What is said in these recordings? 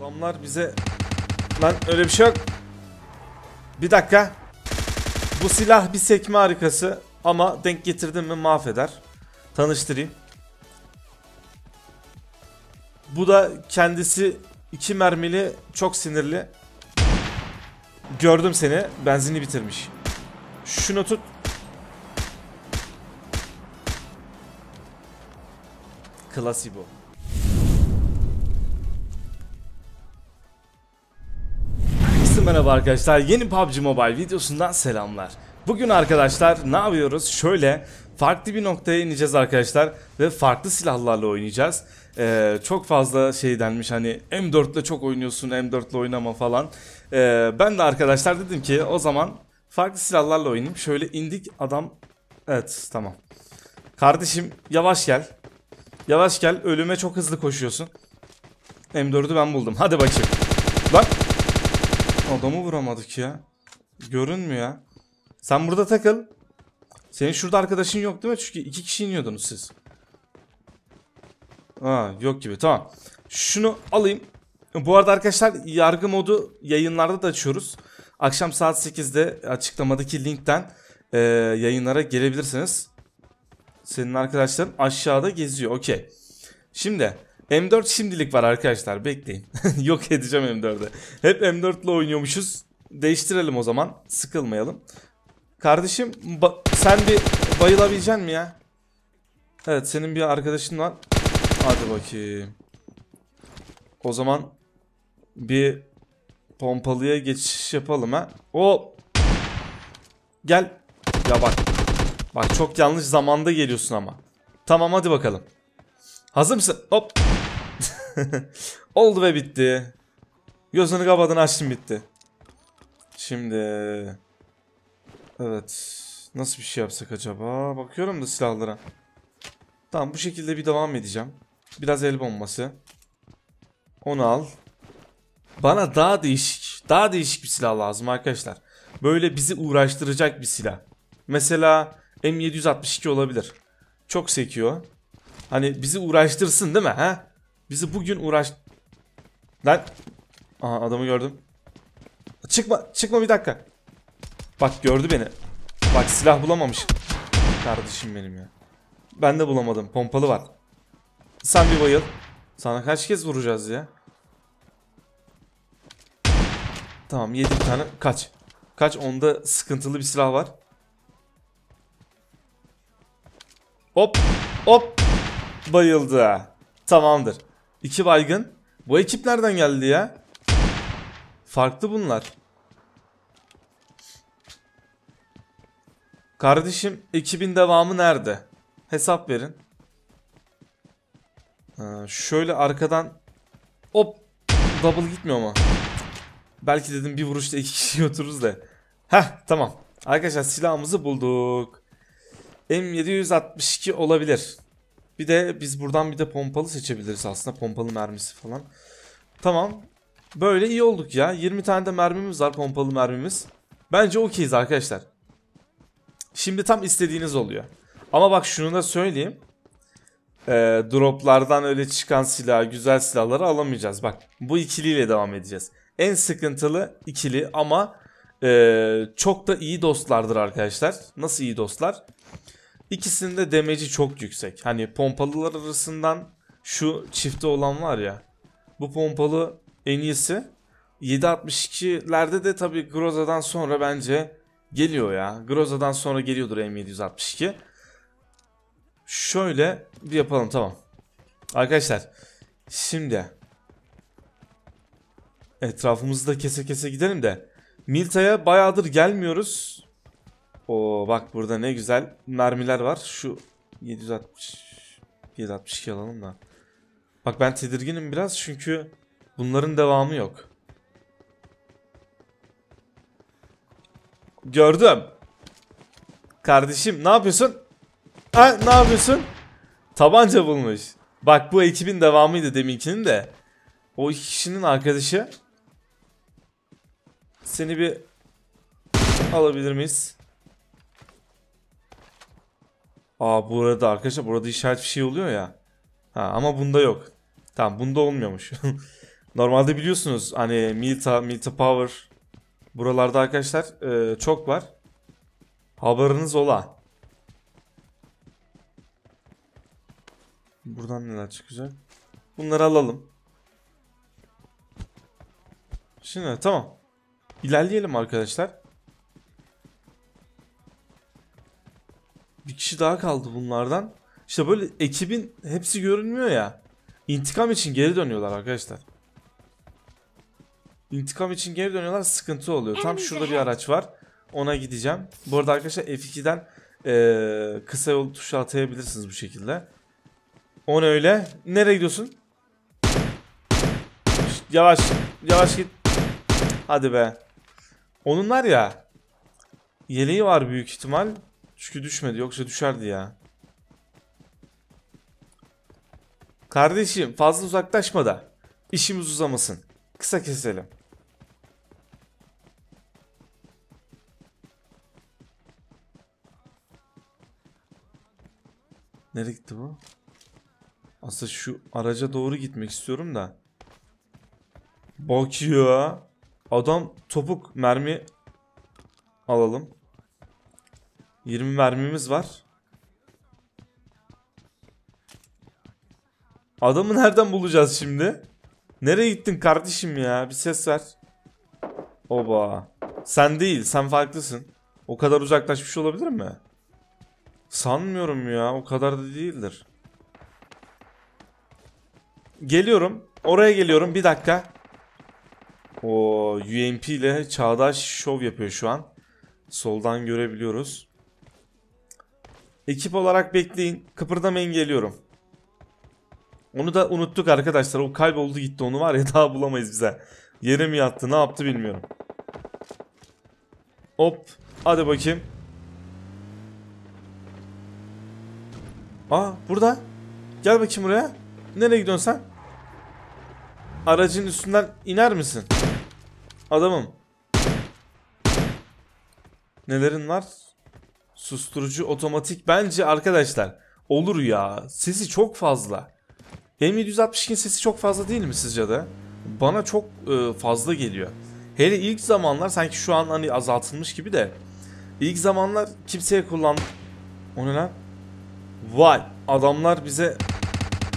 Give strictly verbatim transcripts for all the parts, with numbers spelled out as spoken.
Adamlar bize... Lan öyle bir şey yok. Bir dakika. Bu silah bir sekme harikası ama denk getirdim mi mahveder. Tanıştırayım. Bu da kendisi iki mermili, çok sinirli. Gördüm seni, benzinli bitirmiş. Şunu tut. Klasik bu. Merhaba arkadaşlar, yeni P U B G Mobile videosundan selamlar. Bugün arkadaşlar ne yapıyoruz? Şöyle farklı bir noktaya ineceğiz arkadaşlar ve farklı silahlarla oynayacağız. Ee, çok fazla şey denmiş, hani M dörtle çok oynuyorsun, M dörtle oynama falan. Ee, ben de arkadaşlar dedim ki o zaman farklı silahlarla oynayayım. Şöyle indik adam. Evet, tamam. Kardeşim yavaş gel. Yavaş gel, ölüme çok hızlı koşuyorsun. M dördü ben buldum, hadi bakayım. Bak. Adamı vuramadık ya. Görünmüyor ya. Sen burada takıl. Senin şurada arkadaşın yok değil mi? Çünkü iki kişi iniyordunuz siz. Ha, yok gibi, tamam. Şunu alayım. Bu arada arkadaşlar yargı modu yayınlarda da açıyoruz. Akşam saat sekizde açıklamadaki linkten e, yayınlara gelebilirsiniz. Senin arkadaşların aşağıda geziyor. Okey. Şimdi... M dört şimdilik var arkadaşlar, bekleyin. Yok edeceğim M dördü. Hep M dörtle oynuyormuşuz. Değiştirelim o zaman, sıkılmayalım. Kardeşim sen bir bayılabilecek mi ya? Evet, senin bir arkadaşın var. Hadi bakayım. O zaman bir pompalıya geçiş yapalım ha. O gel. Ya bak. Bak çok yanlış zamanda geliyorsun ama. Tamam hadi bakalım. Hazır mısın? Hop. Oldu ve bitti. Gözünü kapadın, açtın, bitti. Şimdi evet, nasıl bir şey yapsak acaba? Bakıyorum da silahlara. Tamam, bu şekilde bir devam edeceğim. Biraz el bombası. Onu al. Bana daha değişik, daha değişik bir silah lazım arkadaşlar. Böyle bizi uğraştıracak bir silah. Mesela M yedi altmış iki olabilir. Çok sekiyor. Hani bizi uğraştırsın değil mi ha? Bizi bugün uğraş... Lan... Aha, adamı gördüm. Çıkma, çıkma bir dakika. Bak gördü beni. Bak silah bulamamış. Kardeşim benim ya. Ben de bulamadım, pompalı var. Sen bir bayıl. Sana kaç kez vuracağız ya? Tamam, yedi tane. Kaç. Kaç, onda sıkıntılı bir silah var. Hop. Hop. Bayıldı. Tamamdır. İki baygın. Bu ekip nereden geldi ya? Farklı bunlar. Kardeşim ekibin devamı nerede? Hesap verin. Ee, şöyle arkadan. Hop. Double gitmiyor mu? Belki dedim bir vuruşta iki kişi otururuz da. Heh, tamam. Arkadaşlar silahımızı bulduk. M yedi altmış iki olabilir. Bir de biz buradan bir de pompalı seçebiliriz aslında, pompalı mermisi falan. Tamam. Böyle iyi olduk ya. yirmi tane de mermimiz var, pompalı mermimiz. Bence okeyiz arkadaşlar. Şimdi tam istediğiniz oluyor. Ama bak şunu da söyleyeyim. Ee, droplardan öyle çıkan silah, güzel silahları alamayacağız. Bak bu ikiliyle devam edeceğiz. En sıkıntılı ikili ama ee, çok da iyi dostlardır arkadaşlar. Nasıl iyi dostlar? İkisinin de damage'i çok yüksek. Hani pompalılar arasından şu çifte olan var ya, bu pompalı en iyisi. yedi altmış ikilerde de tabi Groza'dan sonra bence geliyor ya. Groza'dan sonra geliyordur M yedi altmış iki. Şöyle bir yapalım, tamam. Arkadaşlar şimdi etrafımızı da kese kese gidelim de Mylta'ya bayağıdır gelmiyoruz. Oo bak burada ne güzel mermiler var. Şu yedi altmış, yedi altmış iki alalım da. Bak ben tedirginim biraz çünkü bunların devamı yok. Gördüm. Kardeşim ne yapıyorsun? Ha, ne yapıyorsun? Tabanca bulmuş. Bak bu ekibin devamıydı deminkinin de. O iki kişinin arkadaşı. Seni bir alabilir miyiz? Aa bu arada arkadaşlar burada işaret bir şey oluyor ya. Ha ama bunda yok. Tamam, bunda olmuyormuş. Normalde biliyorsunuz hani Mylta, Mylta Power buralarda arkadaşlar e, çok var. Haberiniz ola. Buradan neler çıkacak? Bunları alalım. Şimdi tamam. İlerleyelim arkadaşlar. Bir kişi daha kaldı bunlardan. İşte böyle ekibin hepsi görünmüyor ya. İntikam için geri dönüyorlar arkadaşlar. İntikam için geri dönüyorlar, sıkıntı oluyor. Tam şurada bir araç var. Ona gideceğim. Bu arada arkadaşlar F iki'den ee, kısa yol tuşu atayabilirsiniz bu şekilde. O ne öyle? Nereye gidiyorsun? Yavaş. Yavaş git. Hadi be. Onun var ya, yeleği var büyük ihtimal. Çünkü düşmedi. Yoksa düşerdi ya. Kardeşim fazla uzaklaşma da İşimiz uzamasın. Kısa keselim. Nereye gitti bu? Aslında şu araca doğru gitmek istiyorum da. Bak ya. Adam topuk. Mermi alalım. yirmi mermimiz var. Adamı nereden bulacağız şimdi? Nereye gittin kardeşim ya? Bir ses ver. Oba. Sen değil. Sen farklısın. O kadar uzaklaşmış olabilir mi? Sanmıyorum ya. O kadar da değildir. Geliyorum. Oraya geliyorum. Bir dakika. O U M P ile çağdaş şov yapıyor şu an. Soldan görebiliyoruz. Ekip olarak bekleyin. Kıpırdamayın, geliyorum. Onu da unuttuk arkadaşlar. O kayboldu gitti, onu var ya daha bulamayız bize. Yere mi yattı, ne yaptı bilmiyorum. Hop. Hadi bakayım. Aa burada. Gel bakayım buraya. Nereye gidiyorsun sen? Aracın üstünden iner misin? Adamım. Nelerin var? Susturucu otomatik bence arkadaşlar. Olur ya. Sesi çok fazla. M yedi altmış iki'nin sesi çok fazla değil mi sizce de? Bana çok e, fazla geliyor. Hele ilk zamanlar, sanki şu an hani azaltılmış gibi de. İlk zamanlar kimseye kullan... O ne lan? Vay. Adamlar bize...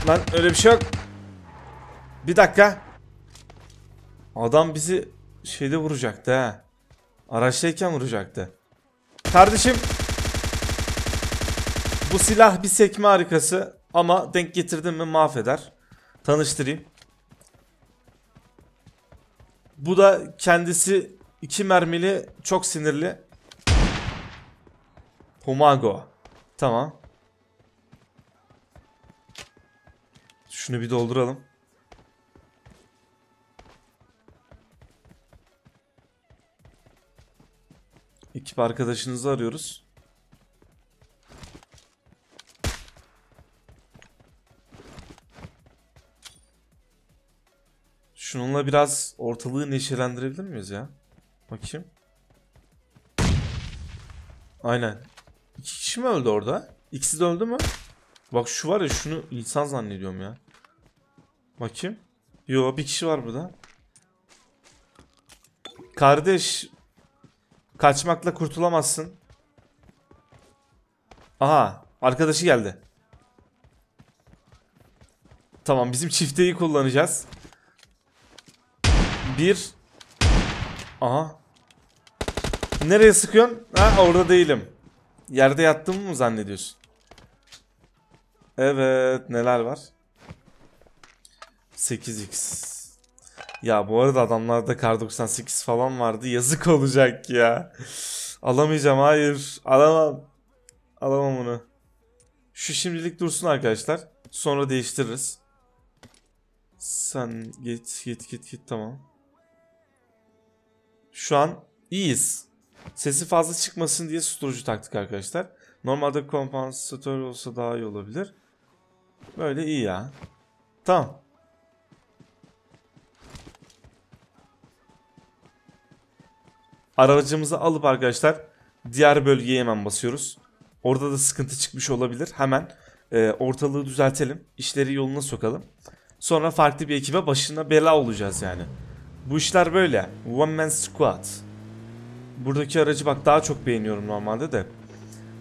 Lan öyle bir şey yok. Bir dakika. Adam bizi şeyde vuracaktı ha. Araçtayken vuracaktı. Kardeşim. Bu silah bir sekme harikası. Ama denk getirdim mi mahveder. Tanıştırayım. Bu da kendisi iki mermili, çok sinirli. Pomago. Tamam. Şunu bir dolduralım. Ekip arkadaşınızı arıyoruz. Şununla biraz ortalığı neşelendirebilir miyiz ya? Bakayım. Aynen. İki kişi mi öldü orada? İkisi de öldü mü? Bak şu var ya, şunu insan zannediyorum ya. Bakayım. Yo, bir kişi var burada. Kardeş, kaçmakla kurtulamazsın. Aha, arkadaşı geldi. Tamam, bizim çifteyi kullanacağız. Bir. Aha. Nereye sıkıyorsun? Ha, orada değilim. Yerde yattığımı mı zannediyorsun? Evet, neler var? sekiz x. Ya bu arada adamlarda kar doksan sekiz falan vardı. Yazık olacak ya. Alamayacağım, hayır. Alamam. Alamam onu. Şu şimdilik dursun arkadaşlar. Sonra değiştiririz. Sen git git git git, tamam. Şu an iyiyiz. Sesi fazla çıkmasın diye susturucu taktık arkadaşlar. Normalde kompansatör olsa daha iyi olabilir. Böyle iyi ya. Tamam. Aracımızı alıp arkadaşlar diğer bölgeye hemen basıyoruz. Orada da sıkıntı çıkmış olabilir. Hemen e, ortalığı düzeltelim. İşleri yoluna sokalım. Sonra farklı bir ekibe başına bela olacağız yani. Bu işler böyle. One man squad. Buradaki aracı bak daha çok beğeniyorum normalde de.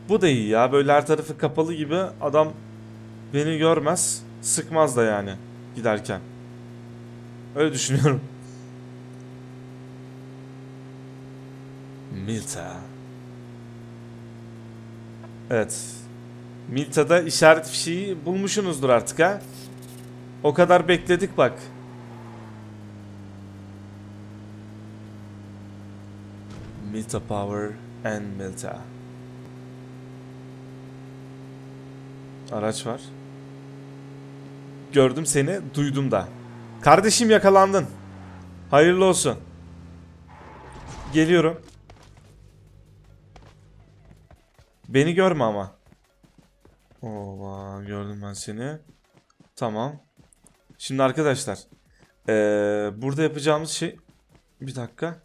Bu da iyi ya. Böyle her tarafı kapalı gibi, adam beni görmez. Sıkmaz da yani giderken. Öyle düşünüyorum. Mylta. Evet. Mylta'da işaret fişeği bulmuşsunuzdur artık ha. O kadar bekledik bak. Mylta Power and Mylta. Araç var. Gördüm seni, duydum da. Kardeşim yakalandın. Hayırlı olsun. Geliyorum. Beni görme ama. Oha, gördüm ben seni. Tamam. Şimdi arkadaşlar, ee, burada yapacağımız şey, bir dakika,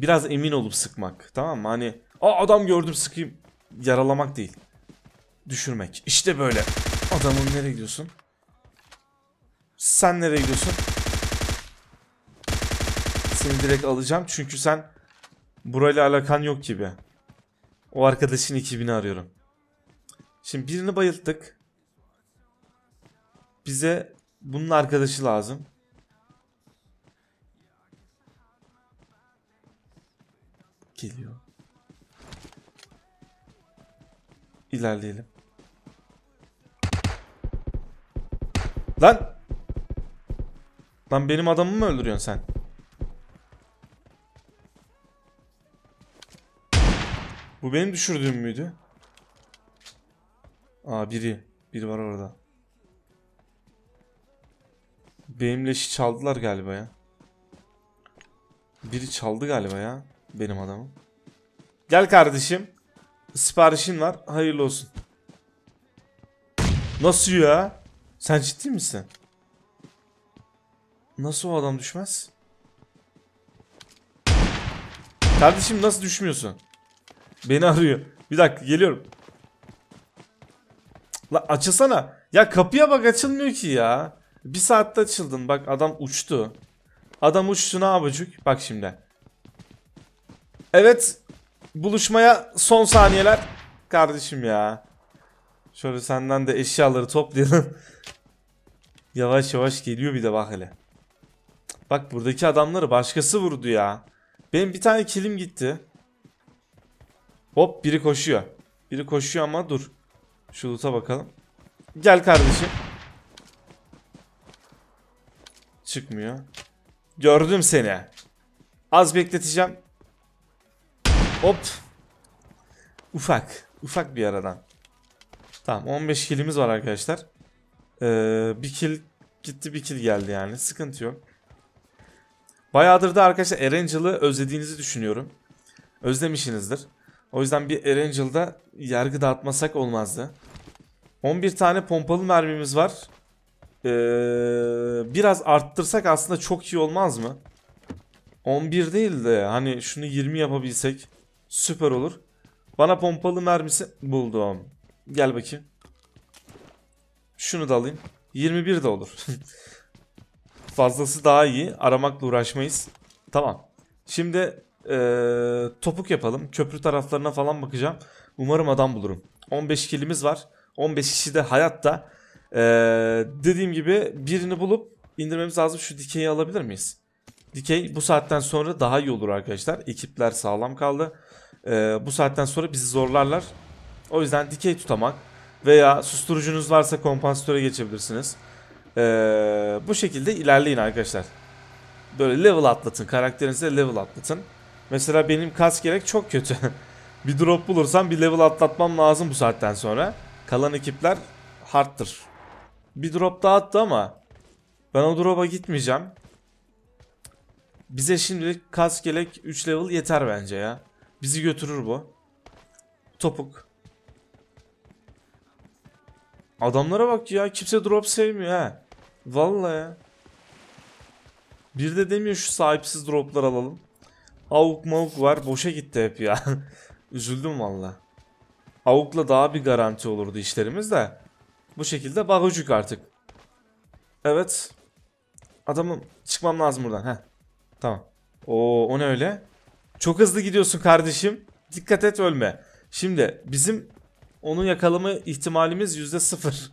biraz emin olup sıkmak, tamam mı? Hani "Aa, adam gördüm, sıkayım." Yaralamak değil, düşürmek. İşte böyle. Adamım, nereye gidiyorsun? Sen nereye gidiyorsun? Seni direkt alacağım çünkü sen burayla alakan yok gibi. O arkadaşın ekibini arıyorum. Şimdi birini bayılttık. Bize bunun arkadaşı lazım. Geliyor. İlerleyelim. Lan! Lan benim adamımı mı öldürüyorsun sen? Bu benim düşürdüğüm müydü? Aa, biri. Biri var orada. Benim leşi çaldılar galiba ya. Biri çaldı galiba ya benim adamım. Gel kardeşim. Siparişin var. Hayırlı olsun. Nasıl ya? Sen ciddi misin? Nasıl o adam düşmez? Kardeşim nasıl düşmüyorsun? Beni arıyor. Bir dakika, geliyorum. La açılsana. Ya kapıya bak, açılmıyor ki ya. Bir saatte açıldın. Bak adam uçtu. Adam uçtu ne yapacak? Bak şimdi. Evet. Buluşmaya son saniyeler. Kardeşim ya. Şöyle senden de eşyaları toplayalım. Yavaş yavaş geliyor bir de, bak hele. Bak buradaki adamları başkası vurdu ya. Benim bir tane kilim gitti. Hop, biri koşuyor. Biri koşuyor ama dur. Şu loot'a bakalım. Gel kardeşim. Çıkmıyor. Gördüm seni. Az bekleteceğim. Hop. Ufak. Ufak bir aradan. Tamam, on beş kilimiz var arkadaşlar. Ee, bir kill gitti, bir kill geldi yani. Sıkıntı yok. Bayağıdır da arkadaşlar Erangel'ı özlediğinizi düşünüyorum. Özlemişsinizdir. O yüzden bir Erangel'da yargı dağıtmasak olmazdı. on bir tane pompalı mermimiz var. Ee, biraz arttırsak aslında çok iyi olmaz mı? on bir değil de hani şunu yirmi yapabilsek süper olur. Bana pompalı mermisi buldum. Gel bakayım. Şunu da alayım. yirmi bir de olur. Fazlası daha iyi. Aramakla uğraşmayız. Tamam. Şimdi... Ee, topuk yapalım. Köprü taraflarına falan bakacağım. Umarım adam bulurum. on beş kilimiz var. on beş kişi de hayatta. ee, Dediğim gibi birini bulup indirmemiz lazım. Şu dikeyi alabilir miyiz? Dikey bu saatten sonra daha iyi olur arkadaşlar. Ekipler sağlam kaldı. ee, Bu saatten sonra bizi zorlarlar. O yüzden dikey tutamak veya susturucunuz varsa kompanstöre geçebilirsiniz. ee, Bu şekilde ilerleyin arkadaşlar. Böyle level atlatın. Karakterinize level atlatın. Mesela benim kask gerek çok kötü. Bir drop bulursam bir level atlatmam lazım bu saatten sonra. Kalan ekipler hardtır. Bir drop daha attı ama ben o drop'a gitmeyeceğim. Bize şimdilik kask gerek üç level yeter bence ya. Bizi götürür bu. Topuk. Adamlara bak ya, kimse drop sevmiyor ha. Vallahi ya. Bir de demiyor şu sahipsiz droplar alalım. Avuk mavuk var, boşa gitti hep ya. Üzüldüm valla. Avukla daha bir garanti olurdu işlerimiz de. Bu şekilde bagucuk artık. Evet. Adamım, çıkmam lazım buradan. Heh. Tamam. Oo, o ne öyle? Çok hızlı gidiyorsun kardeşim. Dikkat et, ölme. Şimdi bizim onu yakalama ihtimalimiz yüzde sıfır.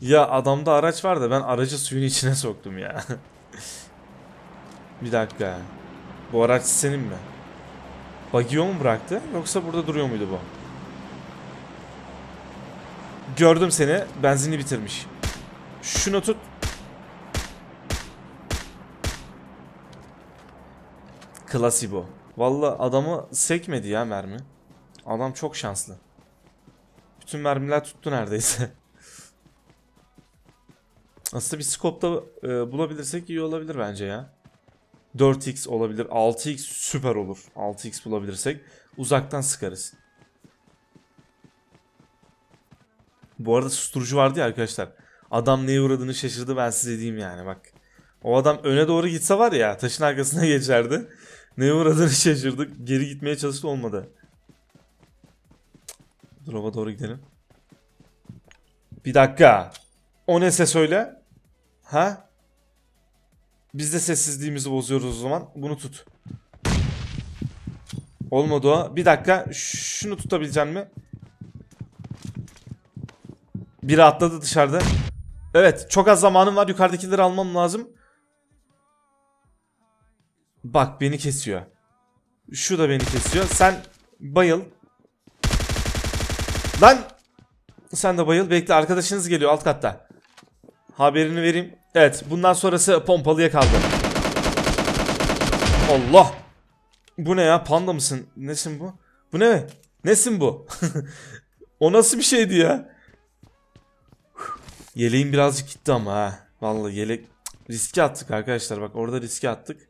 Ya adamda araç var da ben aracı suyun içine soktum ya. Bir dakika. Bu araç senin mi? Bagio mu bıraktı? Yoksa burada duruyor muydu bu? Gördüm seni. Benzinli bitirmiş. Şunu tut. Klasik bu. Vallahi adamı sekmedi ya mermi. Adam çok şanslı. Bütün mermiler tuttu neredeyse. Aslında bir scope'da e, bulabilirsek iyi olabilir bence ya. dört x olabilir. altı x süper olur. altı x bulabilirsek uzaktan sıkarız. Bu arada susturucu vardı ya arkadaşlar. Adam neye uğradığını şaşırdı, ben size diyeyim yani bak. O adam öne doğru gitse var ya, taşın arkasına geçerdi. Neye uğradığını şaşırdık. Geri gitmeye çalıştı, olmadı. Drop'a doğru gidelim. Bir dakika. O ne ses öyle? Ha? Biz de sessizliğimizi bozuyoruz o zaman. Bunu tut. Olmadı o. Bir dakika. Şunu tutabilecek mi? Biri atladı dışarıda. Evet. Çok az zamanım var. Yukarıdakileri almam lazım. Bak beni kesiyor. Şu da beni kesiyor. Sen bayıl. Lan. Sen de bayıl. Bekle, arkadaşınız geliyor alt katta. Haberini vereyim. Evet, bundan sonrası pompalıya kaldı. Allah. Bu ne ya? Panda mısın? Nesin bu? Bu ne? Nesin bu? O nasıl bir şeydi ya? Yeleğim birazcık gitti ama ha. Vallahi yelek riske attık arkadaşlar. Bak orada riske attık.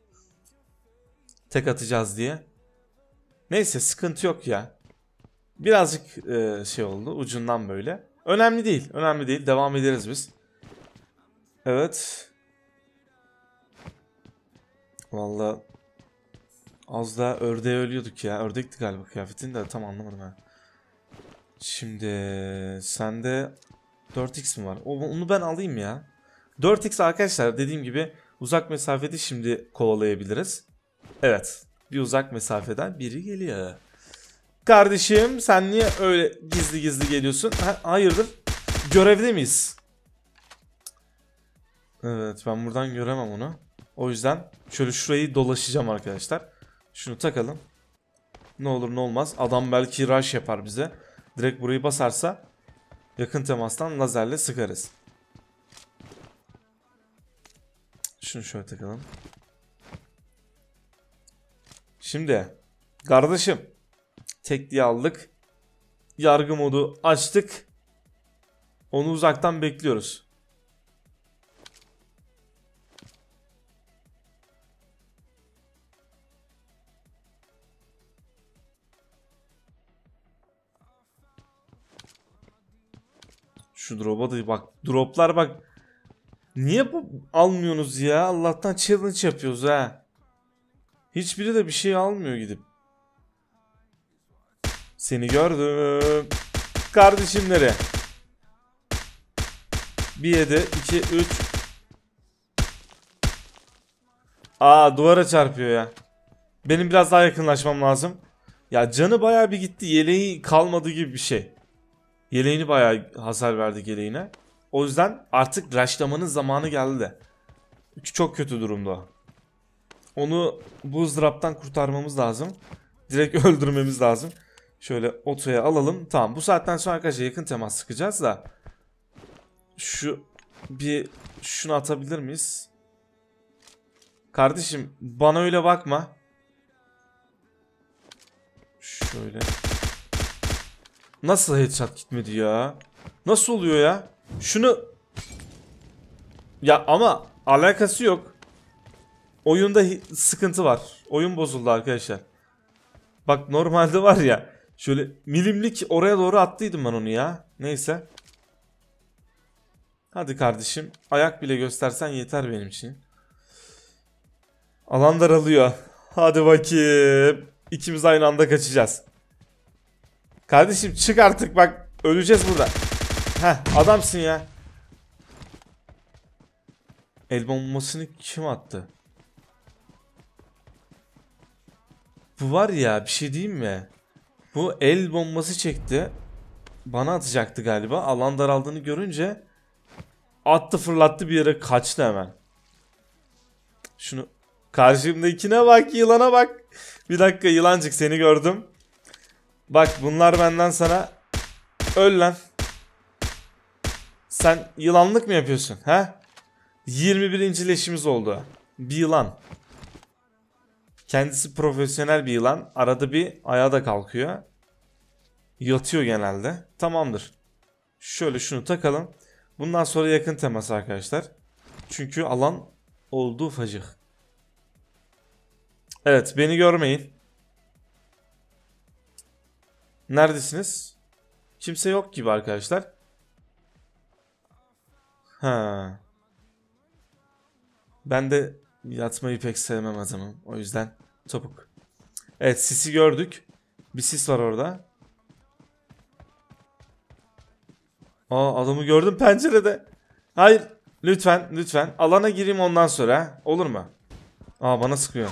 Tek atacağız diye. Neyse, sıkıntı yok ya. Birazcık e, şey oldu ucundan böyle. Önemli değil. Önemli değil. Devam ederiz biz. Evet. Vallahi az daha ördeğe ölüyorduk ya. Ördekti galiba kıyafetini de tam anlamadım ha. Şimdi sende dört x mi var? Onu ben alayım ya. dört x arkadaşlar dediğim gibi uzak mesafede şimdi kovalayabiliriz. Evet. Bir uzak mesafeden biri geliyor. Kardeşim sen niye öyle gizli gizli geliyorsun? Ha, hayırdır? Görevde miyiz? Evet, ben buradan göremem onu. O yüzden şöyle şurayı dolaşacağım arkadaşlar. Şunu takalım. Ne olur ne olmaz. Adam belki rush yapar bize. Direkt burayı basarsa yakın temastan lazerle sıkarız. Şunu şöyle takalım. Şimdi kardeşim tek diye aldık. Yargı modu açtık. Onu uzaktan bekliyoruz. Şu drop'a da bak. Droplar bak. Niye bu almıyorsunuz ya? Allah'tan challenge yapıyoruz ha. Hiçbiri de bir şey almıyor gidip. Seni gördüm. Kardeşimleri. bir yedi iki üç. Aa, duvara çarpıyor ya. Benim biraz daha yakınlaşmam lazım. Ya canı bayağı bir gitti. Yeleği kalmadı gibi bir şey. Yeleğini bayağı hasar verdik yeleğine. O yüzden artık rushlamanın zamanı geldi. Çok kötü durumda. Onu buzdraptan kurtarmamız lazım. Direkt öldürmemiz lazım. Şöyle otoya alalım. Tamam, bu saatten sonra arkadaşlar yakın temas sıkacağız da. Şu bir şunu atabilir miyiz? Kardeşim bana öyle bakma. Şöyle. Nasıl headshot gitmedi ya? Nasıl oluyor ya? Şunu... Ya ama alakası yok. Oyunda sıkıntı var. Oyun bozuldu arkadaşlar. Bak normalde var ya. Şöyle milimlik oraya doğru attıydım ben onu ya. Neyse. Hadi kardeşim. Ayak bile göstersen yeter benim için. Alan daralıyor. Hadi bakayım. İkimiz aynı anda kaçacağız. Kardeşim çık artık, bak öleceğiz burada. Heh, adamsın ya. El bombasını kim attı? Bu var ya, bir şey diyeyim mi? Bu el bombası çekti. Bana atacaktı galiba. Alan daraldığını görünce attı, fırlattı bir yere, kaçtı hemen. Şunu, karşımdakine bak, yılana bak. Bir dakika yılancık, seni gördüm. Bak bunlar benden sana. Öl lan. Sen yılanlık mı yapıyorsun he? yirmi birinci leşimiz oldu. Bir yılan. Kendisi profesyonel bir yılan. Arada bir ayağa da kalkıyor. Yatıyor genelde. Tamamdır. Şöyle şunu takalım. Bundan sonra yakın temas arkadaşlar. Çünkü alan oldu ufacık. Evet, beni görmeyin. Neredesiniz? Kimse yok gibi arkadaşlar. Ha. Ben de yatmayı pek sevmem adamım. O yüzden topuk. Evet, sisi gördük. Bir sis var orada. Aa, adamı gördüm pencerede. Hayır, lütfen lütfen alana gireyim ondan sonra. Olur mu? Aa, bana sıkıyor.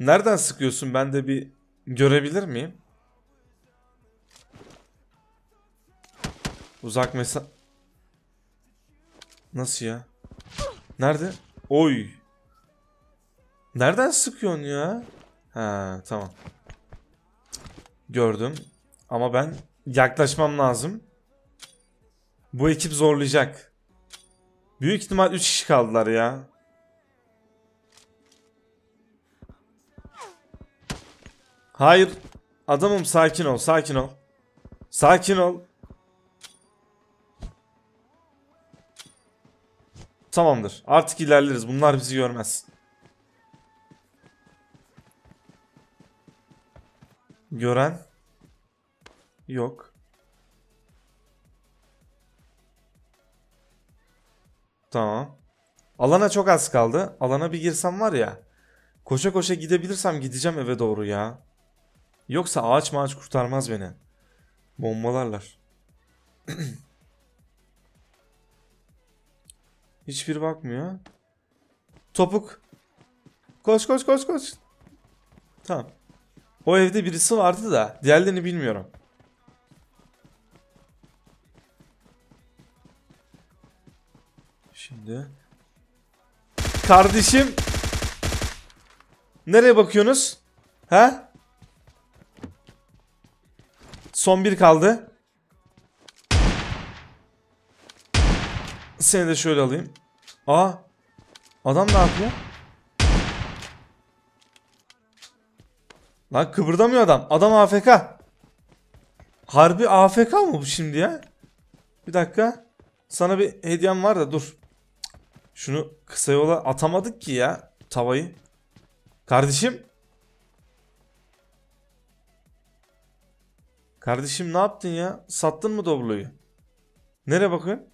Nereden sıkıyorsun, ben de bir görebilir miyim? Uzak mesafe. Nasıl ya? Nerede? Oy. Nereden sıkıyorsun ya? Ha, tamam. Gördüm. Ama ben yaklaşmam lazım. Bu ekip zorlayacak. Büyük ihtimal üç kişi kaldılar ya. Hayır. Adamım, sakin ol, sakin ol. Sakin ol. Tamamdır. Artık ilerleriz. Bunlar bizi görmez. Gören yok. Tamam. Alana çok az kaldı. Alana bir girsem var ya. Koşa koşa gidebilirsem gideceğim eve doğru ya. Yoksa ağaç mağaç kurtarmaz beni. Bombalarlar. Hiçbir bakmıyor. Topuk. Koş koş koş koş. Tamam. O evde birisi vardı da diğerlerini bilmiyorum. Şimdi. Kardeşim. Nereye bakıyorsunuz? Ha? Son bir kaldı. Seni de şöyle alayım. Aa, adam ne yapıyor? Lan kıpırdamıyor adam. Adam A F K. Harbi A F K mı bu şimdi ya? Bir dakika. Sana bir hediyem var da dur. Şunu kısa yola atamadık ki ya tavayı. Kardeşim. Kardeşim ne yaptın ya? Sattın mı Doblo'yu? Nereye bakıyorsun?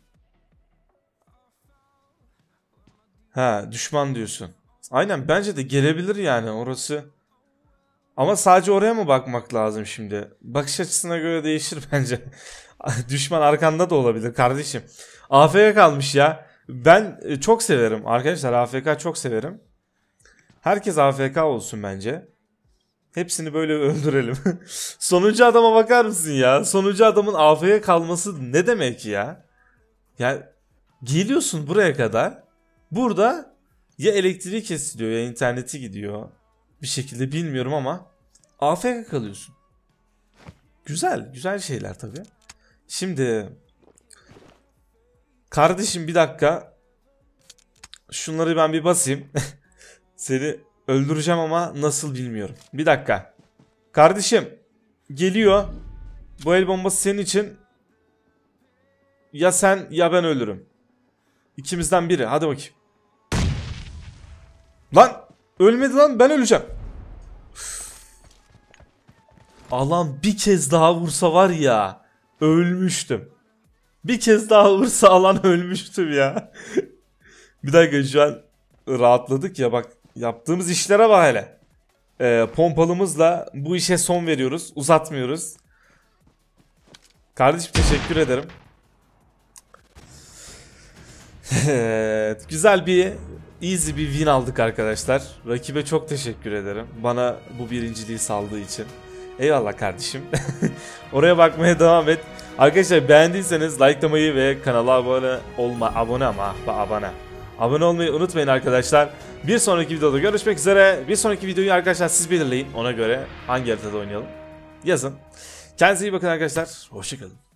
Ha, düşman diyorsun. Aynen, bence de gelebilir yani orası. Ama sadece oraya mı bakmak lazım şimdi? Bakış açısına göre değişir bence. Düşman arkanda da olabilir kardeşim. A F K kalmış ya. Ben çok severim arkadaşlar, A F K çok severim. Herkes A F K olsun bence. Hepsini böyle öldürelim. Sonuncu adama bakar mısın ya? Sonuncu adamın A F K kalması ne demek ya? Ya geliyorsun buraya kadar. Burada ya elektriği kesiliyor ya interneti gidiyor. Bir şekilde bilmiyorum ama A F K kalıyorsun. Güzel, güzel şeyler tabii. Şimdi kardeşim bir dakika. Şunları ben bir basayım. Seni öldüreceğim ama nasıl bilmiyorum. Bir dakika. Kardeşim geliyor. Bu el bombası senin için. Ya sen ya ben ölürüm. İkimizden biri. Hadi bakayım. Lan ölmedi lan, ben öleceğim. Üf. Alan bir kez daha vursa var ya, ölmüştüm. Bir kez daha vursa alan ölmüştüm ya. Bir dakika, şu an rahatladık ya, bak yaptığımız işlere bak hele. Ee, pompalımızla bu işe son veriyoruz, uzatmıyoruz. Kardeşim teşekkür ederim. Evet, güzel bir easy bir win aldık arkadaşlar. Rakibe çok teşekkür ederim. Bana bu birinciliği saldığı için. Eyvallah kardeşim. Oraya bakmaya devam et. Arkadaşlar beğendiyseniz likelamayı ve kanala abone olma abone ama abone. Abone olmayı unutmayın arkadaşlar. Bir sonraki videoda görüşmek üzere. Bir sonraki videoyu arkadaşlar siz belirleyin. Ona göre hangi haritada oynayalım yazın. Kendinize iyi bakın arkadaşlar. Hoşçakalın.